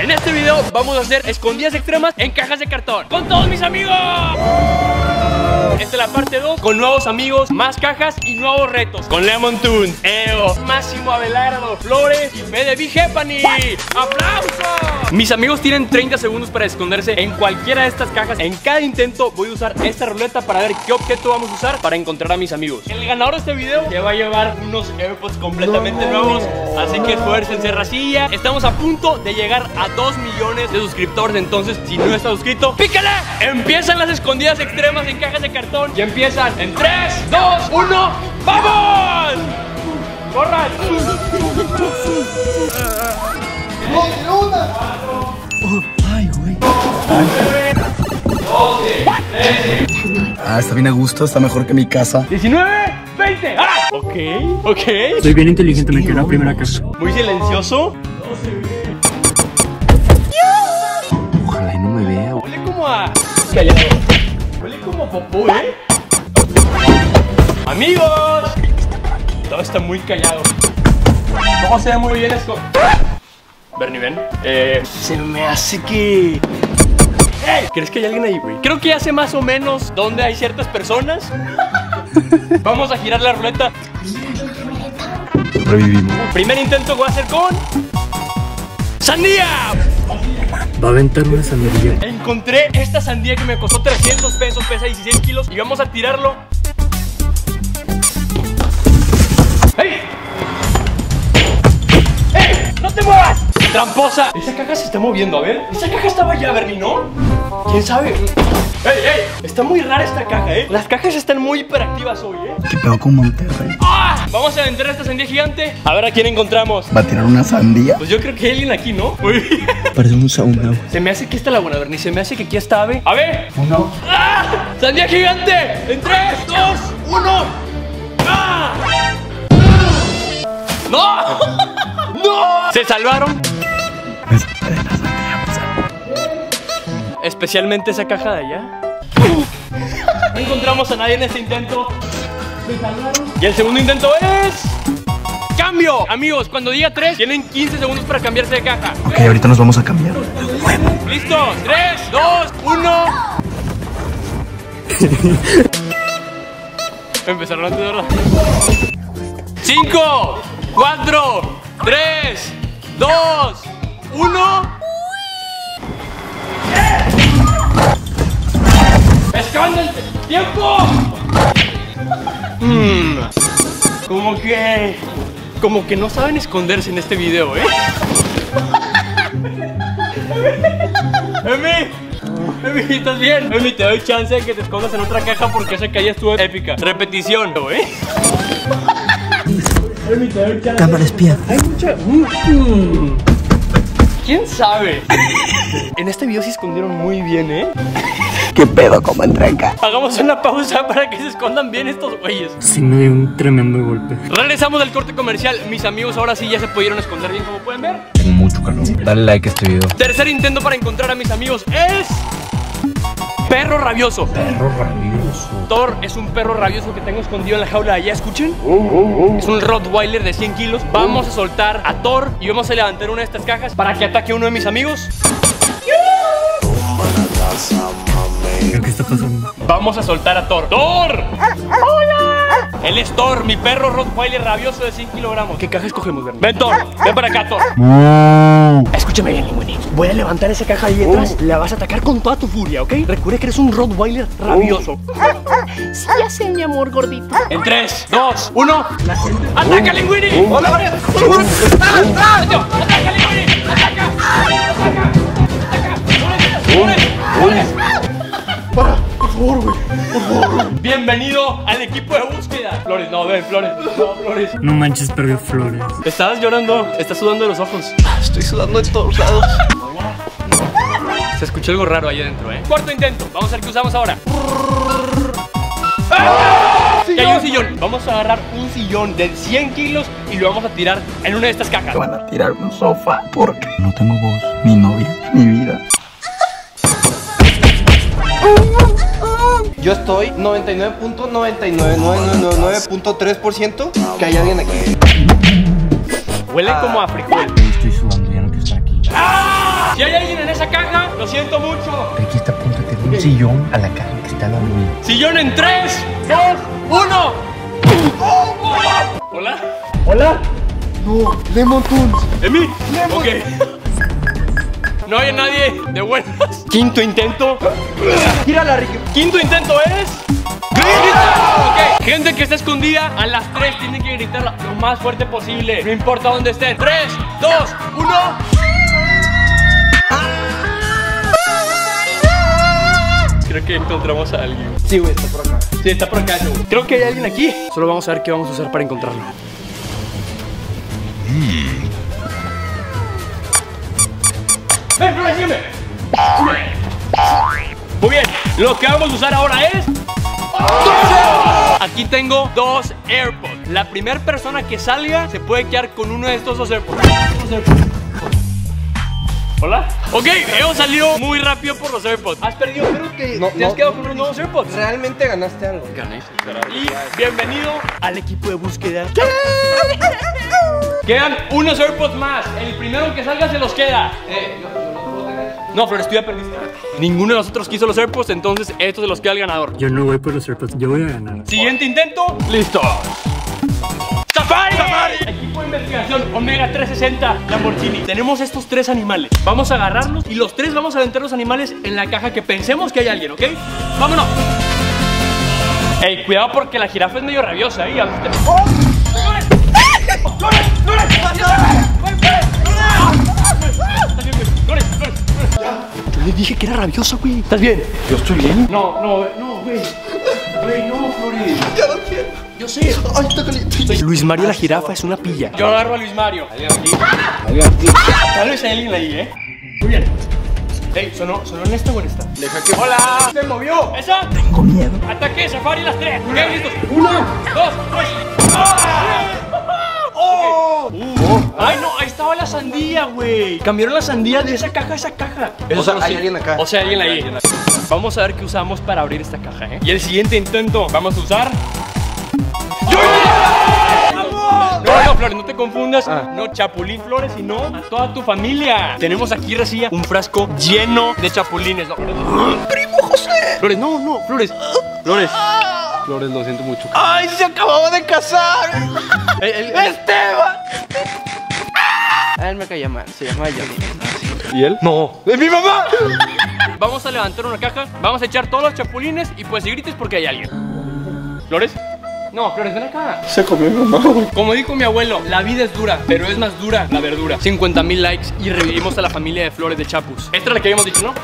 En este video vamos a hacer escondidas extremas en cajas de cartón con todos mis amigos. Esta es la parte 2 con nuevos amigos, más cajas y nuevos retos. Con Lemon Toon, EO, Máximo Abelardo Flores y B de Vigepani. ¡Aplausos! Mis amigos tienen 30 segundos para esconderse en cualquiera de estas cajas. En cada intento voy a usar esta ruleta para ver qué objeto vamos a usar para encontrar a mis amigos. El ganador de este video se va a llevar unos Airpods completamente nuevos. Así que esfuércense, racilla. Estamos a punto de llegar a 2 millones de suscriptores. Entonces, si no estás suscrito, ¡pícale! Empiezan las escondidas extremas en cajas de cartón. Y empiezan en 3, 2, 1, ¡vamos! ¡Corran! ¡Ay, güey! 12, 13. Ah, está bien a gusto, está mejor que mi casa. 19, 20. ¡Ah! Ok, ok. Estoy bien inteligente, me quedé la primera casa. Muy silencioso. 12, güey. Ojalá y no me vea. Huele como a... callado. Huele como popó, ¿eh? Amigos, todo está muy callado. No se ve muy bien esto. Bernie, ven. Se me hace que... ¡Hey! ¿Crees que hay alguien ahí, güey? Creo que ya sé más o menos dónde hay ciertas personas. Vamos a girar la ruleta. Revivimos. Primer intento voy a hacer con... ¡sandía! Va a aventar una sandía. Encontré esta sandía que me costó 300 pesos, pesa 16 kilos y vamos a tirarlo. ¡Ey! ¡Ey! ¡No te muevas! ¡Tramposa! Esa caja se está moviendo, a ver. Esa caja estaba allá, Bernie, ¿no? ¿Quién sabe? ¡Ey, ey! Está muy rara esta caja, ¿eh? Las cajas están muy hiperactivas hoy, ¿eh? ¿Qué pedo con Monterrey? ¡Ah! Vamos a aventar esta sandía gigante. A ver a quién encontramos. ¿Va a tirar una sandía? Pues yo creo que hay alguien aquí, ¿no? Muy bien. Parece un sauna. Se me hace que esta es la buena, Bernie. Se me hace que aquí está Ave. ¡A ver! ¡Uno! ¡Ah! ¡Sandía gigante! ¡En 3, 2, 1! ¡Ah! ¡No! ¡No! ¡Se salvaron! Especialmente esa caja de allá. No encontramos a nadie en este intento. Y el segundo intento es... ¡cambio! Amigos, cuando diga 3, tienen 15 segundos para cambiarse de caja. Ok, ahorita nos vamos a cambiar. ¡Listo! 3, 2, 1... Empezaron antes de ahora. 5, 4, 3, 2, 1... ¡escándate! ¡Tiempo! Como que no saben esconderse en este video, ¿eh? Emi, ¿estás bien? Emi, te doy chance de que te escondas en otra caja porque esa calle estuvo épica. Repetición, ¿no, eh? Emi, te doy chance. Cámara espía. Hay mucha... ¿quién sabe? En este video se escondieron muy bien, ¿eh? ¿Qué pedo como entreca? Hagamos una pausa para que se escondan bien estos güeyes. Sí, me dio un tremendo golpe. Regresamos del corte comercial. Mis amigos ahora sí ya se pudieron esconder bien, como pueden ver. Tengo mucho calor. Dale like a este video. Tercer intento para encontrar a mis amigos es... perro rabioso. Perro rabioso. Thor es un perro rabioso que tengo escondido en la jaula de allá, ¿escuchen? Es un Rottweiler de 100 kilos. Vamos a soltar a Thor y vamos a levantar una de estas cajas para que ataque a uno de mis amigos. ¿Qué está pasando? Vamos a soltar a Thor. ¡Thor! ¡Hola! Él es Thor, mi perro Rottweiler rabioso de 100 kilogramos. ¿Qué caja escogemos, Bernie? Ven, Thor, ven para acá, Thor. Escúchame bien, Linguini. Voy a levantar esa caja ahí detrás. La vas a atacar con toda tu furia, ¿ok? Recuerda que eres un Rottweiler rabioso. Sí, ya sé, mi amor gordito. En 3, 2, 1. ¡Ataca, Linguini! ¡Hola, María! ¡Ataca, Linguini! ¡Ataca! ¡Ataca! Para, por favor, güey, por favor. Bienvenido al equipo de búsqueda. Flores, no, ven, Flores, no, Flores. No manches, perdió Flores. Estás llorando, estás sudando de los ojos. Estoy sudando de todos lados. Se escuchó algo raro ahí adentro, ¿eh? Cuarto intento, vamos a ver qué usamos ahora. ¡Ah! ¡Sillón! Ya hay un sillón. Vamos a agarrar un sillón de 100 kilos y lo vamos a tirar en una de estas cajas. Van a tirar un sofá porque no tengo voz, ni novia, ni vida. Yo estoy 99.99999.3% que hay alguien aquí. Huele como a frijol. Estoy sudando, ya no quiero estar aquí. ¡Ah! Si hay alguien en esa caja, lo siento mucho. Pero aquí está, apúntate de un sillón a la caja que está la mía. Sillón en 3, 2, 1. Hola. Hola. No, Lemon Toon. ¿Emi? Lemon. Okay. No hay nadie de buenas. Quinto intento. Tírala, Ricky. Quinto intento es... ¡Grita! Ok. Gente que está escondida, a las 3 tienen que gritarla lo más fuerte posible. No importa dónde estén. 3, 2, 1. Creo que encontramos a alguien. Sí, güey, está por acá. Sí, está por acá, güey. Creo que hay alguien aquí. Solo vamos a ver qué vamos a usar para encontrarlo. ¡Ven, no, sígueme! Muy bien, lo que vamos a usar ahora es... Aquí tengo dos Airpods. La primera persona que salga se puede quedar con uno de estos dos Airpods. Hola. Ok, EO salió muy rápido por los AirPods. Has perdido, creo que no, te has quedado con unos nuevos AirPods. Realmente ganaste algo. Gané, y bienvenido al equipo de búsqueda. Quedan unos AirPods más. El primero que salga se los queda. No, Flores, tú ya perdiste. Ninguno de nosotros quiso los AirPods, entonces estos se los queda el ganador. Yo no voy por los AirPods, yo voy a ganar. Siguiente intento. Listo. ¡Safari! ¡Safari! Equipo de investigación Omega 360 Lamborghini. Tenemos estos tres animales. Vamos a agarrarlos y los tres vamos a aventar los animales en la caja que pensemos que hay alguien, ¿ok? ¡Vámonos! Ey, cuidado porque la jirafa es medio rabiosa ahí. ¡Oh! Yo le dije que era rabiosa, güey. ¿Estás bien? Yo estoy bien. No, güey. Güey, no, Flores. Ya lo quiero. Yo sé. Ay, está caliente. Luis Mario la jirafa es una pilla. Yo agarro a Luis Mario. Adiós, tío. Tal vez hay alguien ahí, Muy bien. Ey, sonó en esta o en esta. Deja que... ¡Hola! ¡Se movió! ¡Esa! Tengo miedo. Ataque, Safari, las tres. ¿Qué? ¿Listos? Uno, dos, tres. ¡Ah! Oh. Ay, no, ahí estaba la sandía, güey. Cambiaron la sandía de esa caja a esa caja. Eso, o sea, hay alguien acá. O sea, alguien ahí. Vamos a ver qué usamos para abrir esta caja, Y el siguiente intento vamos a usar... No, Flores, no te confundas. No, chapulín, Flores, sino a toda tu familia. Tenemos aquí, Racía, un frasco lleno de chapulines. No, ¡primo José! Flores, no, Flores. Flores. Flores, lo siento mucho. ¡Ay, se acabó de casar! ¡Esteban! A él me caía mal, se llamaba Yamil. ¿Y él? ¡No! ¡Es mi mamá! Vamos a levantar una caja, vamos a echar todos los chapulines y pues si grites porque hay alguien. ¿Flores? No, Flores, ven acá. Se comió mi mamá. Como dijo mi abuelo, la vida es dura, pero es más dura la verdura. 50,000 likes y revivimos a la familia de Flores de Chapus. Esta es la que habíamos dicho, ¿no?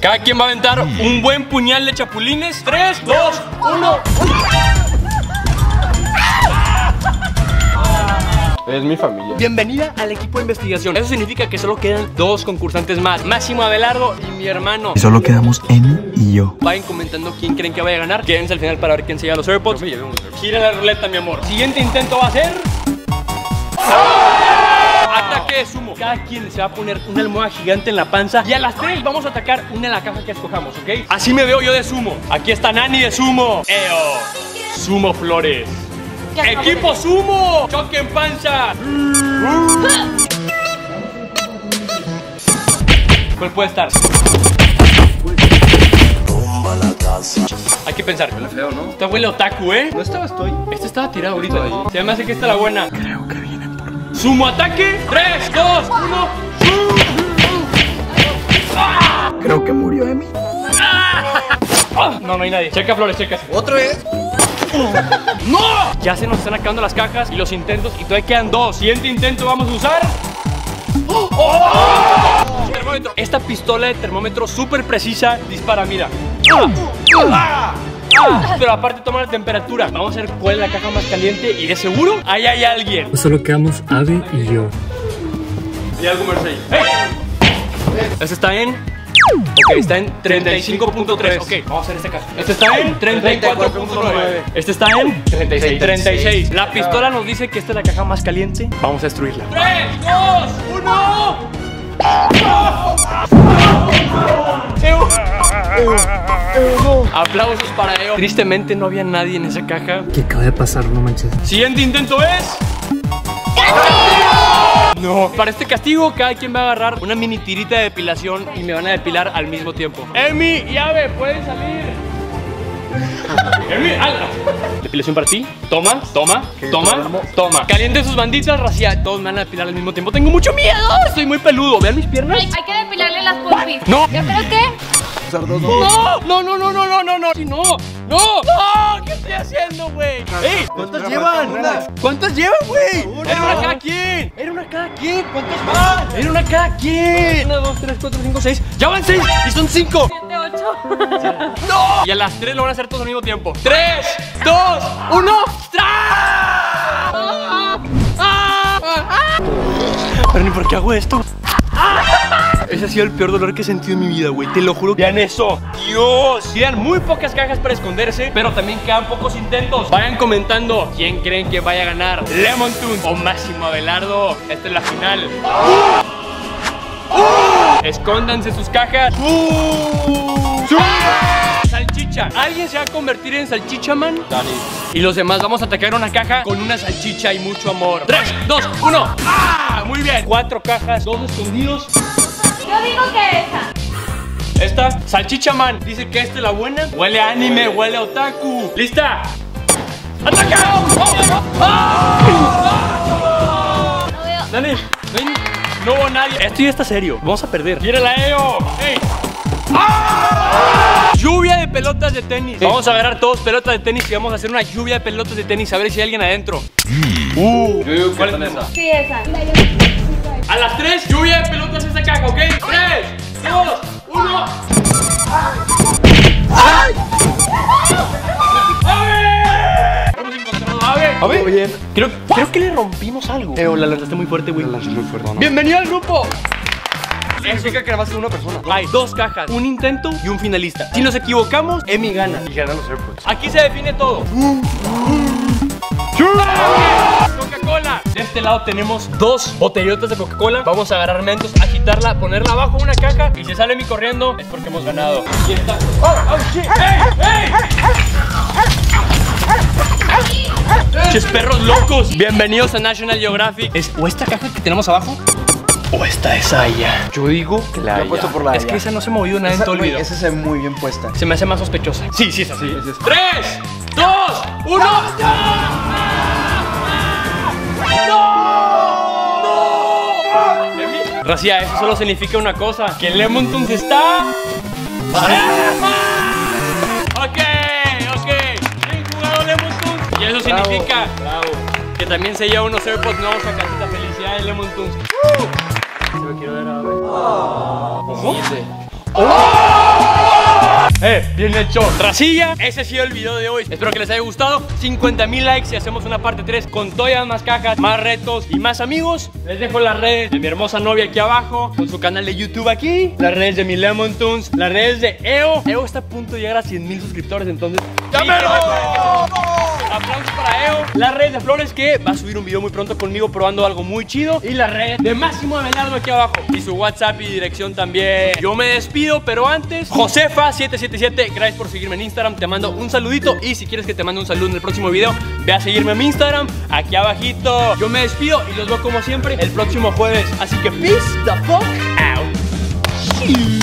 Cada quien va a aventar un buen puñal de chapulines. 3, 2, 1. Es mi familia. Bienvenida al equipo de investigación. Eso significa que solo quedan dos concursantes más. Máximo Abelardo y mi hermano. Y solo quedamos Emi y yo. Vayan comentando quién creen que vaya a ganar. Quédense al final para ver quién se lleva los AirPods. Gira la ruleta, mi amor. Siguiente intento va a ser... Ataque de sumo. Cada quien se va a poner una almohada gigante en la panza. Y a las 3 vamos a atacar una de la caja que escojamos, ¿ok? Así me veo yo de sumo. Aquí está Nani de sumo. EO. Sumo Flores. Equipo sumo. Choque en panza. ¿Cuál puede estar? Hay que pensar. Huele feo, ¿no? Está huele otaku, ¿eh? No estaba, estoy. Este estaba tirado ahorita. Se me hace que esta es la buena. Creo que viene. Sumo ataque. 3, 2, 1. Creo que murió Emi. No hay nadie. Checa, Flores, checa. Otra vez. ¡No! Ya se nos están acabando las cajas y los intentos y todavía quedan dos. Siguiente intento vamos a usar... Termómetro. Esta pistola de termómetro súper precisa dispara, mira. Pero aparte toma la temperatura. Vamos a ver cuál es la caja más caliente y de seguro ahí hay alguien. Solo quedamos Ave y yo. Y algo más ahí. ¡Hey! Este está en... Ok, está en 35.3. Ok, vamos a hacer esta caja. Este está en 34.9. Este está en 36. La pistola nos dice que esta es la caja más caliente. Vamos a destruirla. 3, 2, 1. Aplausos para EO. Tristemente no había nadie en esa caja. ¿Qué acaba de pasar? No manches. Siguiente intento es... No. Para este castigo, cada quien va a agarrar una mini tirita de depilación y me van a depilar al mismo tiempo. Emi y Abe, pueden salir. Emi, ala. Depilación para ti. Toma, toma, toma, toma. Caliente sus banditas, racia. Todos me van a depilar al mismo tiempo. Tengo mucho miedo. Estoy muy peludo. Vean mis piernas. Hay que depilarle las pompis. No. Yo creo que... No, no, no, no, no, no, no, no, no, no, ¿qué estoy haciendo, güey? Ey, ¿cuántas llevan? ¿Cuántas llevan, güey? Era una cada quien. Era una cada quien. ¿Cuántas más? Era una cada quien. 1, 2, 3, 4, 5, 6. Ya van 6 y son 5. 7, 8. No. Y a las 3 lo van a hacer todos al mismo tiempo. 3, 2, 1. Pero ni por qué hago esto. Ese ha sido el peor dolor que he sentido en mi vida, güey. Te lo juro. Vean eso. Dios. Quedan muy pocas cajas para esconderse, pero también quedan pocos intentos. Vayan comentando quién creen que vaya a ganar, Lemon Toon o Máximo Abelardo. Esta es la final. Escóndanse sus cajas. Salchicha. ¿Alguien se va a convertir en salchicha, man? Dani. Y los demás vamos a atacar una caja con una salchicha y mucho amor. 3, 2, 1. ¡Ah! Muy bien. 4 cajas, 2 escondidos. Yo digo que esta. Esta, salchicha, man. Dice que esta es la buena. Huele a anime, huele a otaku. ¿Lista? ¡Ataca! ¡Oh! No veo. Dani, ven. No hubo nadie. Esto ya está serio. Vamos a perder. Mira la EO. ¡Ey! ¡Ah! Lluvia de pelotas de tenis. Sí. Vamos a agarrar todos pelotas de tenis y vamos a hacer una lluvia de pelotas de tenis. A ver si hay alguien adentro. ¿Cuál es esa? Sí, esa. A las 3, lluvia de pelotas en esta caja, ¿ok? 3, 2, 1. ¡Ay! A ver. Bien. Creo que le rompimos algo. La lanzaste muy fuerte, güey. La lanzaste muy fuerte. No. ¡Bienvenido al grupo! Significa que nada más es una persona. Hay 2 cajas, un intento y un finalista. Si nos equivocamos, Emi gana. Y ganan los Airpods. Aquí se define todo. Coca-Cola. De este lado tenemos 2 botellotas de Coca-Cola. Vamos a agarrar mentos, agitarla, ponerla abajo de una caja. Y si sale mi corriendo, es porque hemos ganado. Y está. ¡Oh, shit! ¡Ey! ¡Ches perros locos! Bienvenidos a National Geographic. ¿Es o esta caja que tenemos abajo? ¿O esta es allá? Yo digo que la he puesto por la. Es que esa no se ha movido nada en todo el video. Esa se ve muy bien puesta. Se me hace más sospechosa. Sí, es así. 3, 2, 1. ¡No! Racia, eso solo significa una cosa: que Lemon Toon se está. Ok. Bien jugado, Lemon Toon. Y eso significa que también se lleva unos AirPods nuevos a casita. Felicidades, Lemon Toon. Se lo quiero dar a ver. Bien hecho, Racilla. Ese ha sido el video de hoy. Espero que les haya gustado. 50,000 likes y hacemos una parte 3 con todas más cajas, más retos y más amigos. Les dejo las redes de mi hermosa novia aquí abajo, con su canal de YouTube aquí, las redes de mi Lemon Toons, las redes de EO. EO está a punto de llegar a 100,000 suscriptores, entonces ¡llámelo! Aplausos para EO. Las redes de Flores, que va a subir un video muy pronto conmigo probando algo muy chido. Y las redes de Máximo Abelardo aquí abajo. Y su WhatsApp y dirección también. Yo me despido, pero antes, Josefa777, gracias por seguirme en Instagram, te mando un saludito. Y si quieres que te mande un saludo en el próximo video, ve a seguirme en mi Instagram, aquí abajito. Yo me despido y los veo como siempre el próximo jueves, así que peace the fuck out.